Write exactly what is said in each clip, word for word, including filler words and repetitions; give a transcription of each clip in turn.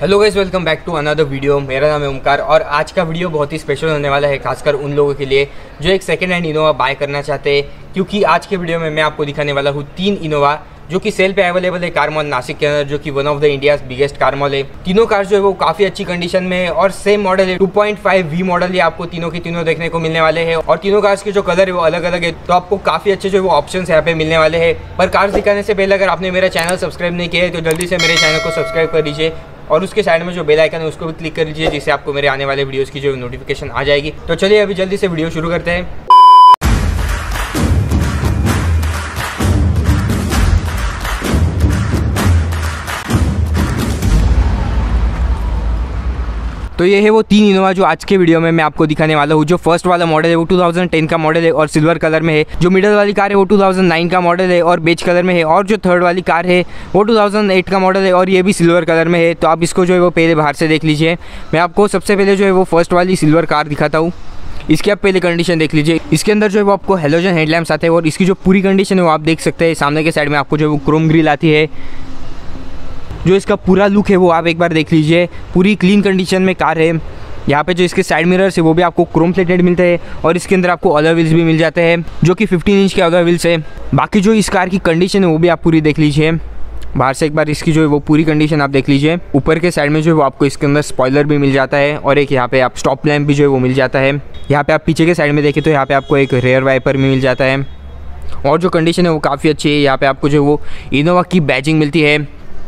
Hello guys, welcome back to another video. मेरा नाम है ओमकार और आज का वीडियो बहुत ही स्पेशल होने वाला है, खासकर उन लोगों के लिए जो एक सेकेंड हैंड इनोवा बाय करना चाहते हैं, क्योंकि आज के वीडियो में मैं आपको दिखाने वाला हूँ तीन इनोवा जो कि सेल पे अवेलेबल है कारमॉल नासिक के अंदर, जो कि one of the India's biggest car mall है। तीनों कार जो है वो काफी अच्छी कंडीशन में है और सेम मॉडल है, two point five V model ये आपको तीनों के तीनों देखने को मिलने वाले हैं और तीनों कार्स के जो कलर है वो अलग अलग है, तो आपको काफी अच्छे जो है वो ऑप्शन यहाँ पे मिलने वाले हैं। पर कार्स दिखाने से पहले अगर आपने मेरा चैनल सब्सक्राइब नहीं किया है तो जल्दी से मेरे चैनल को सब्सक्राइब कर दीजिए और उसके साइड में जो बेल आइकन है उसको भी क्लिक कर लीजिए, जिससे आपको मेरे आने वाले वीडियोस की जो नोटिफिकेशन आ जाएगी। तो चलिए अभी जल्दी से वीडियो शुरू करते हैं। तो ये है वो तीन इनोवा जो आज के वीडियो में मैं आपको दिखाने वाला हूँ। जो फर्स्ट वाला मॉडल है वो टू थाउजेंड टेन का मॉडल है और सिल्वर कलर में है। जो मिडल वाली कार है वो टू थाउजेंड नाइन का मॉडल है और बेज कलर में है। और जो थर्ड वाली कार है वो टू थाउजेंड एट का मॉडल है और ये भी सिल्वर कलर में है। तो आप इसको जो है वो पहले बाहर से देख लीजिए। मैं आपको सबसे पहले जो है वो फर्स्ट वाली सिल्वर कार दिखाता हूँ। इसकी आप पहले कंडीशन देख लीजिए। इसके अंदर जो है वो आपको हेलोजन हेडलैम्प्स आते हैं और इसकी जो पूरी कंडीशन है वो आप देख सकते हैं। सामने के साइड में आपको जो है वो क्रोम ग्रिल आती है। जो इसका पूरा लुक है वो आप एक बार देख लीजिए। पूरी क्लीन कंडीशन में कार है। यहाँ पे जो इसके साइड मिरर्स है वो भी आपको क्रोम प्लेटेड मिलते हैं और इसके अंदर आपको अलॉय व्हील्स भी मिल जाते हैं जो कि फिफ्टीन इंच के अलॉय व्हील्स है। बाकी जो इस कार की कंडीशन है वो भी आप पूरी देख लीजिए। बाहर से एक बार इसकी जो है वो पूरी कंडीशन आप देख लीजिए। ऊपर के साइड में जो है वो आपको इसके अंदर स्पॉइलर भी मिल जाता है और एक यहाँ पे आप स्टॉप लैम्प भी जो है वो मिल जाता है। यहाँ पे आप पीछे के साइड में देखें तो यहाँ पे आपको एक रेयर वाइपर भी मिल जाता है और जो कंडीशन है वो काफ़ी अच्छी है। यहाँ पे आपको जो है वो इनोवा की बैजिंग मिलती है।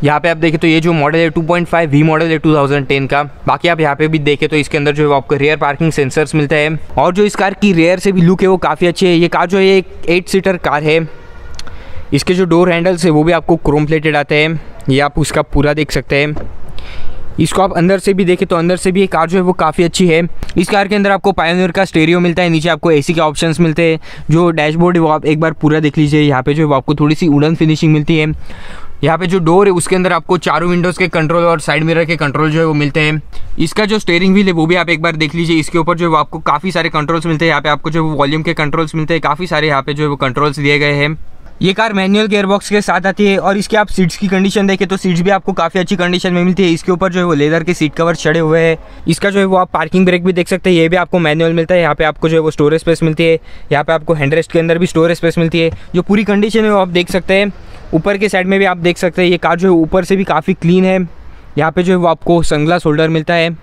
यहाँ पे आप देखें तो ये जो मॉडल है two point five V model है टू थाउजेंड टेन का। बाकी आप यहाँ पे भी देखें तो इसके अंदर जो है वो आपको रियर पार्किंग सेंसर्स मिलते हैं और जो इस कार की रियर से भी लुक है वो काफ़ी अच्छी है। ये कार जो है एक एट सीटर कार है। इसके जो डोर हैंडल्स है वो भी आपको क्रोम प्लेटेड आते हैं। ये आप उसका पूरा देख सकते हैं। इसको आप अंदर से भी देखें तो अंदर से भी ये कार जो है वो काफ़ी अच्छी है। इस कार के अंदर आपको पायोनियर का स्टेरियो मिलता है, नीचे आपको एसी के ऑप्शंस मिलते हैं। जो डैशबोर्ड है वो आप एक बार पूरा देख लीजिए। यहाँ पे जो है आपको थोड़ी सी वुडन फिनिशिंग मिलती है। यहाँ पे जो डोर है उसके अंदर आपको चारों विंडोज़ के कंट्रोल और साइड मिरर के कंट्रोल जो है वो मिलते हैं। इसका जो स्टेयरिंग व्हील है वो भी आप एक बार देख लीजिए। इसके ऊपर जो है वो आपको काफ़ी सारे कंट्रोल्स मिलते हैं। यहाँ पे आपको जो है वॉल्यूम के कंट्रोल्स मिलते हैं, काफ़ी सारे यहाँ पे जो है वो कंट्रोल्स दिए गए हैं। ये कार मैनुअल गेयरबॉक्स के साथ आती है और इसके आप सीट्स की कंडीशन देखें तो सीट्स भी आपको काफ़ी अच्छी कंडीशन में मिलती है। इसके ऊपर जो है वो लेदर के सीट कवर चढ़े हुए हैं। इसका जो है वो आप पार्किंग ब्रेक भी देख सकते हैं, ये भी आपको मैनुअल मिलता है। यहाँ पे आपको जो है वो स्टोरेज स्पेस मिलती है। यहाँ पे आपको हैंडरेस्ट के अंदर भी स्टोरेज स्पेस मिलती है। जो पूरी कंडीशन है वो आप देख सकते हैं। ऊपर के साइड में भी आप देख सकते हैं। ये कार जो है ऊपर से भी काफ़ी क्लीन है। यहाँ पे जो है वो आपको सनग्लास होल्डर मिलता है।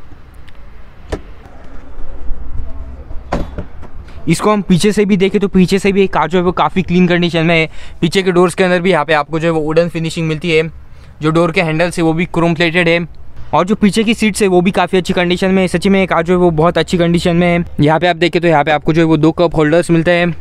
इसको हम पीछे से भी देखें तो पीछे से भी ये कार जो है वो काफ़ी क्लीन कंडीशन में है। पीछे के डोर्स के अंदर भी यहाँ पे आपको जो है वो वुडन फिनिशिंग मिलती है। जो डोर के हैंडल्स है वो भी क्रोम प्लेटेड है और जो पीछे की सीट्स है वो भी काफ़ी अच्छी कंडीशन में है। सच में ये कार जो है वो बहुत अच्छी कंडीशन में है। यहाँ पे आप देखें तो यहाँ पे आपको जो है वो दो कप होल्डर्स मिलते हैं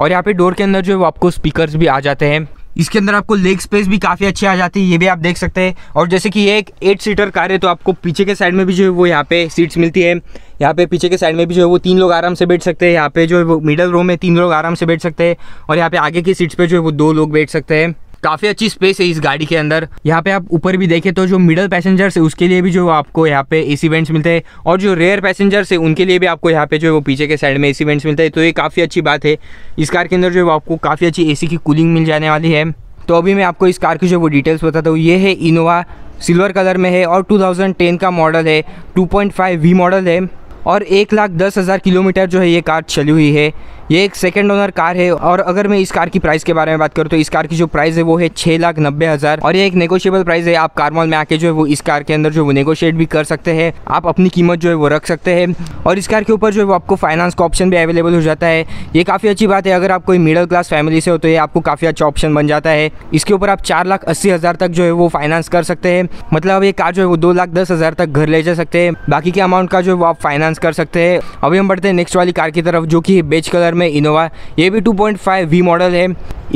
और यहाँ पे डोर के अंदर जो है वो आपको स्पीकर्स भी आ जाते हैं। इसके अंदर आपको लेग स्पेस भी काफ़ी अच्छी आ जाती है, ये भी आप देख सकते हैं। और जैसे कि ये एक एट सीटर कार है तो आपको पीछे के साइड में भी जो है वो यहाँ पे सीट्स मिलती है। यहाँ पे पीछे के साइड में भी जो है वो तीन लोग आराम से बैठ सकते हैं। यहाँ पे जो है वो मिडल रो में तीन लोग आराम से बैठ सकते हैं और यहाँ पे आगे की सीट्स पे जो है वो दो लोग बैठ सकते हैं। काफ़ी अच्छी स्पेस है इस गाड़ी के अंदर। यहाँ पे आप ऊपर भी देखें तो जो मिडिल पैसेंजर्स है उसके लिए भी जो आपको यहाँ पे एसी वेंट्स मिलते हैं और जो रेयर पैसेंजर्स है उनके लिए भी आपको यहाँ पे जो है वो पीछे के साइड में एसी वेंट्स मिलते हैं। तो ये काफ़ी अच्छी बात है। इस कार के अंदर जो है वो आपको काफ़ी अच्छी एसी की कूलिंग मिल जाने वाली है। तो अभी मैं आपको इस कार की जो वो डिटेल्स बताता हूँ। ये है इनोवा, सिल्वर कलर में है और टू थाउजेंड टेन का मॉडल है, two point five V model है और एक लाख दस हज़ार किलोमीटर जो है ये कार चली हुई है। ये एक सेकंड ओनर कार है और अगर मैं इस कार की प्राइस के बारे में बात करूँ तो इस कार की जो प्राइस है वो है छः लाख नब्बे हज़ार और ये एक नेगोशिएबल प्राइस है। आप कारमॉल में आके जो है वो इस कार के अंदर जो वो नेगोशिएट भी कर सकते हैं, आप अपनी कीमत जो है वो रख सकते हैं और इस कार के ऊपर जो है वो आपको फाइनेंस का ऑप्शन भी अवेलेबल हो जाता है। ये काफ़ी अच्छी बात है। अगर आप कोई मिडिल क्लास फैमिली से हो तो ये आपको काफ़ी अच्छा ऑप्शन बन जाता है। इसके ऊपर आप चार लाख अस्सी हज़ार तक जो है वो फाइनेंस कर सकते हैं। मतलब ये कार जो है वो दो लाख दस हज़ार तक घर ले जा सकते हैं। बाकी के अमाउंट का जो है वो आप फाइनेंस कर सकते हैं। अभी हम बढ़ते हैं नेक्स्ट वाली कार की तरफ जो कि बेज कलर में इनोवा। ये भी two point five V model है।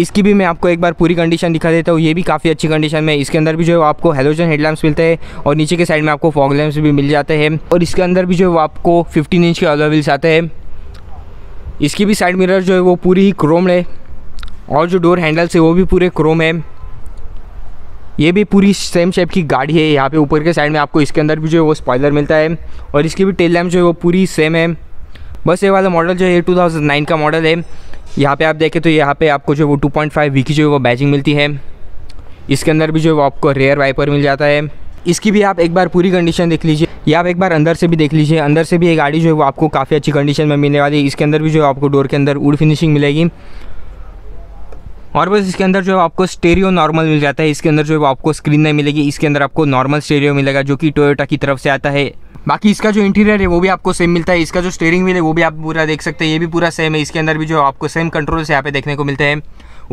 इसकी भी मैं आपको एक बार पूरी कंडीशन दिखा देता हूँ। ये भी काफ़ी अच्छी कंडीशन में। इसके अंदर भी जो है आपको हेलोजन हेडलैम्प्स मिलते हैं और नीचे के साइड में आपको फॉग लैम्प्स भी मिल जाते हैं और इसके अंदर भी जो है आपको फिफ्टीन इंच के अलॉय व्हील्स आते हैं। इसकी भी साइड मिरर जो है वो पूरी ही क्रोम है और जो डोर हैंडल्स है वो भी पूरे क्रोम है। ये भी पूरी सेम शेप की गाड़ी है। यहाँ पे ऊपर के साइड में आपको इसके अंदर भी जो है वो स्पॉइलर मिलता है और इसकी भी टेल लैम्प जो है वो पूरी सेम है। बस ये वाला मॉडल जो है टू थाउजेंड नाइन का मॉडल है। यहाँ पे आप देखें तो यहाँ पे आपको जो है वो टू पॉइंट फाइव वी की जो है वो बैजिंग मिलती है। इसके अंदर भी जो है वो आपको रेयर वाइपर मिल जाता है इसकी भी आप एक बार पूरी कंडीशन देख लीजिए या आप एक बार अंदर से भी देख लीजिए। अंदर से भी ये गाड़ी जो है वो आपको काफ़ी अच्छी कंडीशन में मिलने वाली है। इसके अंदर भी जो है आपको डोर के अंदर वुड फिनिशिंग मिलेगी और बस इसके अंदर जो है आपको स्टेरियो नॉर्मल मिल जाता है। इसके अंदर जो है आपको स्क्रीन नहीं मिलेगी, इसके अंदर आपको नॉर्मल स्टेरियो मिलेगा जो कि टोयोटा की तरफ से आता है। बाकी इसका जो इंटीरियर है वो भी आपको सेम मिलता है। इसका जो स्टीयरिंग व्हील है वो भी आप पूरा देख सकते हैं, ये भी पूरा सेम है। इसके अंदर भी जो आपको सेम कंट्रोल्स यहाँ पे देखने को मिलते हैं।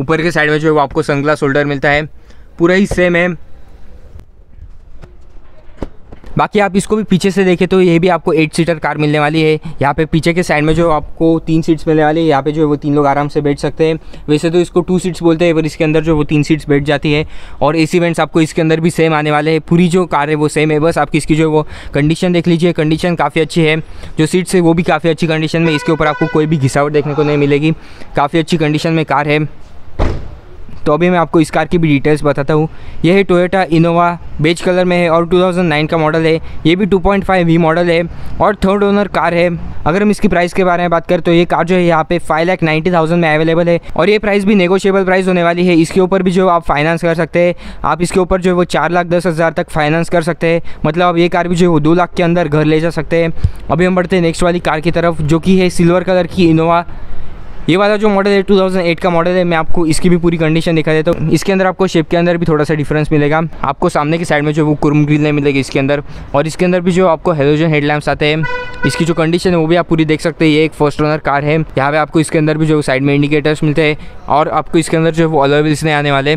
ऊपर के साइड में जो है वो आपको सनग्लास होल्डर मिलता है, पूरा ही सेम है। बाकी आप इसको भी पीछे से देखें तो ये भी आपको एट सीटर कार मिलने वाली है। यहाँ पे पीछे के साइड में जो आपको तीन सीट्स मिलने वाली है, यहाँ पे जो है वो तीन लोग आराम से बैठ सकते हैं। वैसे तो इसको टू सीट्स बोलते हैं पर इसके अंदर जो वो तीन सीट्स बैठ जाती है। और एसी वेंट्स आपको इसके अंदर भी सेम आने वाले हैं, पूरी जो कार है वो सेम है। बस आप इसकी जो वो कंडीशन देख लीजिए, कंडीशन काफ़ी अच्छी है। जो सीट्स है वो भी काफ़ी अच्छी कंडीशन में, इसके ऊपर आपको कोई भी घिसावट देखने को नहीं मिलेगी। काफ़ी अच्छी कंडीशन में कार है। तो अभी मैं आपको इस कार की भी डिटेल्स बताता हूँ। यह है टोयोटा इनोवा, बेज कलर में है और टू थाउजेंड नाइन का मॉडल है। ये भी two point five V model है और थर्ड ओनर कार है। अगर हम इसकी प्राइस के बारे में बात करें तो ये कार जो है यहाँ पे फाइव लाख नाइन्टी थाउजेंड में अवेलेबल है और ये प्राइस भी नेगोशिएबल प्राइस होने वाली है। इसके ऊपर भी जो आप फाइनेंस कर सकते हैं, आप इसके ऊपर जो है वो चार लाख दस हज़ार तक फाइनेंस कर सकते हैं। मतलब आप ये कार भी जो है वो दो लाख के अंदर घर ले जा सकते हैं। अभी हम बढ़ते हैं नेक्स्ट वाली कार की तरफ जो कि है सिल्वर कलर की इनोवा। ये वाला जो मॉडल है टू थाउजेंड एट का मॉडल है। मैं आपको इसकी भी पूरी कंडीशन दिखा देता हूँ। इसके अंदर आपको शेप के अंदर भी थोड़ा सा डिफरेंस मिलेगा। आपको सामने की साइड में जो वो कुर्म ग्रिल नहीं मिलेगी इसके अंदर, और इसके अंदर भी जो आपको हेलोजन हेडलैम्प्स आते हैं। इसकी जो कंडीशन है वो भी आप पूरी देख सकते हैं। ये एक फर्स्ट ओनर कार है। यहाँ पर आपको इसके अंदर भी जो साइड में इंडिकेटर्स मिलते हैं और आपको इसके अंदर जो वो अलॉय व्हील्स नहीं आने वाले।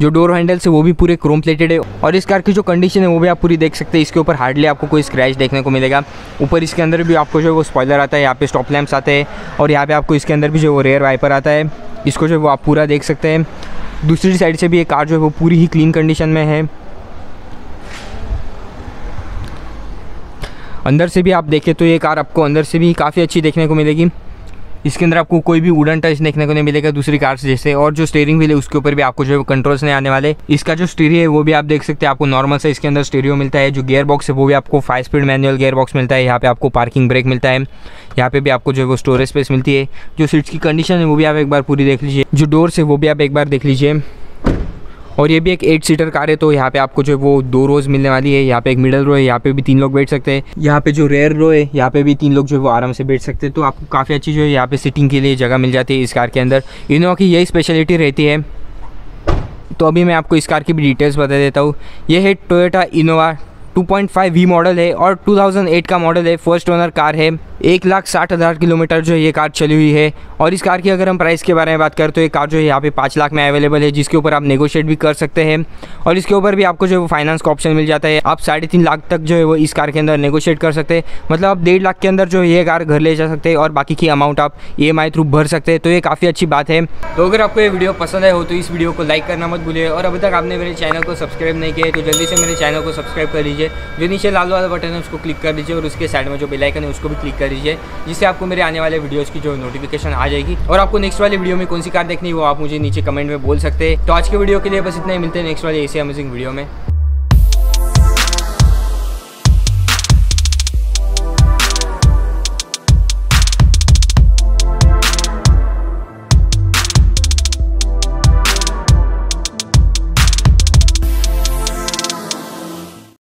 जो डोर हैंडल्स है वो भी पूरे क्रोम प्लेटेड है और इस कार की जो कंडीशन है वो भी आप पूरी देख सकते हैं। इसके ऊपर हार्डली आपको कोई स्क्रैच देखने को मिलेगा। ऊपर इसके अंदर भी आपको जो वो स्पॉइलर आता है, यहाँ पे स्टॉप लैंप्स आते हैं और यहाँ पे आपको इसके अंदर भी जो वो रेयर वाइपर आता है। इसको जो वो आप पूरा देख सकते हैं। दूसरी साइड से भी ये कार जो है वो पूरी ही क्लीन कंडीशन में है। अंदर से भी आप देखें तो ये कार आपको अंदर से भी काफ़ी अच्छी देखने को मिलेगी। इसके अंदर आपको कोई भी वुडन टच देखने को नहीं मिलेगा दूसरी कार से जैसे। और जो स्टीयरिंग व्हील है उसके ऊपर भी आपको जो है कंट्रोल्स नहीं आने वाले। इसका जो स्टीरियो है वो भी आप देख सकते हैं, आपको नॉर्मल से इसके अंदर स्टीरियो मिलता है। जो गियर बॉक्स है वो भी आपको five speed manual gear box मिलता है। यहाँ पे आपको पार्किंग ब्रेक मिलता है। यहाँ पे भी आपको जो है वो स्टोरेज स्पेस मिलती है। जो सीट्स की कंडीशन है वो भी आप एक बार पूरी देख लीजिए। जो डोर्स है वो भी आप एक बार देख लीजिए। और ये भी एक एट सीटर कार है तो यहाँ पे आपको जो है वो दो रोज मिलने वाली है। यहाँ पे एक मिडल रो है, यहाँ पे भी तीन लोग बैठ सकते हैं। यहाँ पे जो रेयर रो है यहाँ पे भी तीन लोग जो है वो आराम से बैठ सकते हैं। तो आपको काफ़ी अच्छी जो है यहाँ पे सिटिंग के लिए जगह मिल जाती है इस कार के अंदर। इनोवा की यही स्पेशलिटी रहती है। तो अभी मैं आपको इस कार की भी डिटेल्स बता देता हूँ। यह है Toyota Innova, two point five V model है और टू थाउजेंड एट का मॉडल है, फर्स्ट ओनर कार है। एक लाख साठ हज़ार किलोमीटर जो है ये कार चली हुई है। और इस कार की अगर हम प्राइस के बारे में बात करें तो ये कार जो है यहाँ पे पाँच लाख में अवेलेबल है, जिसके ऊपर आप नेगोशिएट भी कर सकते हैं। और इसके ऊपर भी आपको जो है फाइनेंस का ऑप्शन मिल जाता है। आप साढ़े तीन लाख तक जो है वो इस कार के अंदर नेगोशिएट कर सकते हैं। मतलब आप डेढ़ लाख के अंदर जो है ये कार घर ले जा सकते हैं और बाकी की अमाउंट आप ई एम आई थ्रू भर सकते हैं। तो ये काफ़ी अच्छी बात है। तो अगर आपको ये वीडियो पसंद आए हो तो इस वीडियो को लाइक करना मत भूलिए। और अभी तक आपने मेरे चैनल को सब्सक्राइब नहीं किया है तो जल्दी से मेरे चैनल को सब्सक्राइब कर लीजिए। जो नीचे लाल वाला बटन है उसको क्लिक कर दीजिए और उसके साइड में जो बेल आइकन है उसको भी क्लिक कर दीजिए, जिससे आपको मेरे आने वाले वीडियोस की जो नोटिफिकेशन आ जाएगी। और आपको नेक्स्ट वाले वीडियो में कौन सी कार देखनी है वो आप मुझे नीचे कमेंट में बोल सकते हैं। तो आज के वीडियो के लिए बस इतना ही। मिलते हैं नेक्स्ट वाले ऐसे अमेजिंग वीडियो में।